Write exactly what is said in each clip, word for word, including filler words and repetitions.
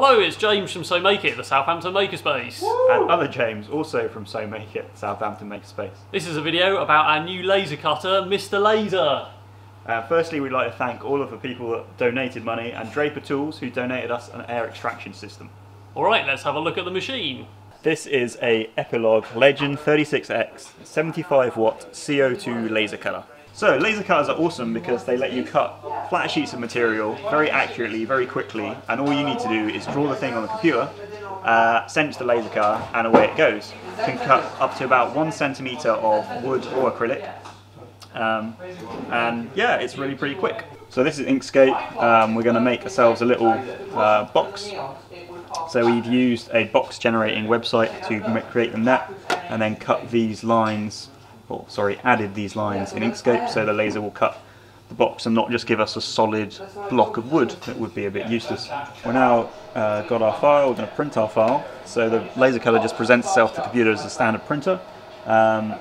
Hello, it's James from So Make It, the Southampton Makerspace. Woo! And other James, also from So Make It, Southampton Makerspace. This is a video about our new laser cutter, Mister Laser. Uh, firstly, we'd like to thank all of the people that donated money and Draper Tools, who donated us an air extraction system. Alright, let's have a look at the machine. This is a Epilog Legend thirty-six X seventy-five watt C O two laser cutter. So laser cutters are awesome because they let you cut flat sheets of material very accurately, very quickly, and all you need to do is draw the thing on the computer, uh, send it to the laser cutter, and away it goes. You can cut up to about one centimetre of wood or acrylic, um, and yeah, it's really pretty quick. So this is Inkscape. Um, we're going to make ourselves a little uh, box. So we've used a box generating website to create them that, and then cut these lines. Oh, sorry, added these lines in Inkscape so the laser will cut the box and not just give us a solid block of wood that would be a bit useless. We're now uh, got our file, we're going to print our file. So the laser cutter just presents itself to the computer as a standard printer. Um,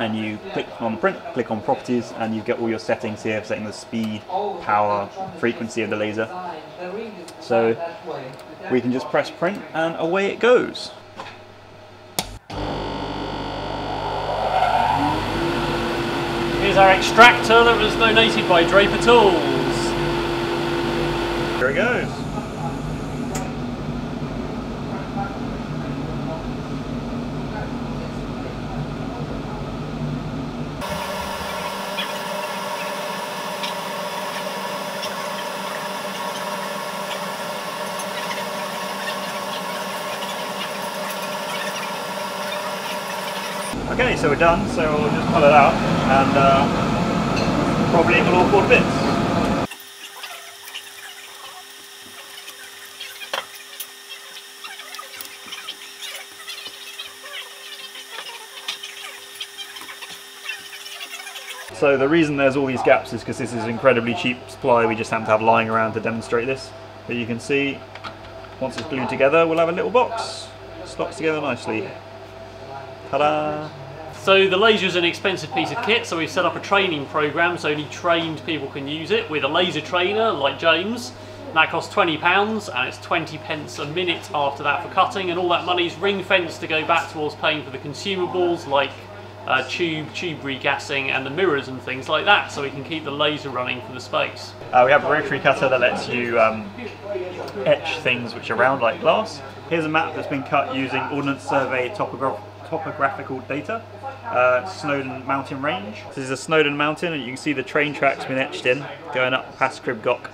and you click on print, click on properties, and you get all your settings here, setting the speed, power, frequency of the laser. So we can just press print and away it goes. Here's our extractor that was donated by Draper Tools. Here it goes. Okay, so we're done, so we'll just pull it out. And uh, probably in all four bits. So the reason there's all these gaps is because this is incredibly cheap supply we just happen to have lying around to demonstrate this. But you can see, once it's glued together, we'll have a little box. Stocks together nicely. Ta-da! So the laser is an expensive piece of kit, so we've set up a training program so only trained people can use it with a laser trainer like James. And that costs twenty pounds and it's twenty pence a minute after that for cutting, and all that money is ring fenced to go back towards paying for the consumables like uh, tube, tube regassing and the mirrors and things like that, so we can keep the laser running for the space. Uh, we have a rotary cutter that lets you um, etch things which are round like glass. Here's a map that's been cut using Ordnance Survey topograph topographical data. Uh, Snowdon mountain range. This is a Snowdon mountain, and you can see the train tracks been etched in, going up past Crib Goch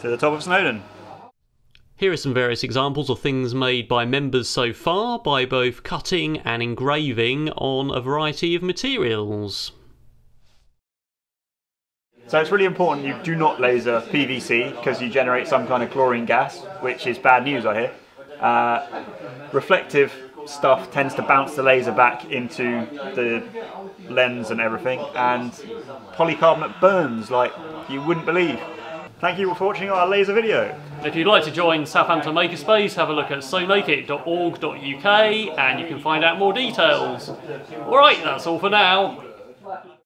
to the top of Snowdon. Here are some various examples of things made by members so far by both cutting and engraving on a variety of materials. So it's really important you do not laser P V C because you generate some kind of chlorine gas, which is bad news I hear. Uh, reflective stuff tends to bounce the laser back into the lens and everything, and polycarbonate burns like you wouldn't believe. Thank you for watching our laser video. If you'd like to join Southampton Makerspace, have a look at somakeit dot org dot U K and you can find out more details. Alright, that's all for now.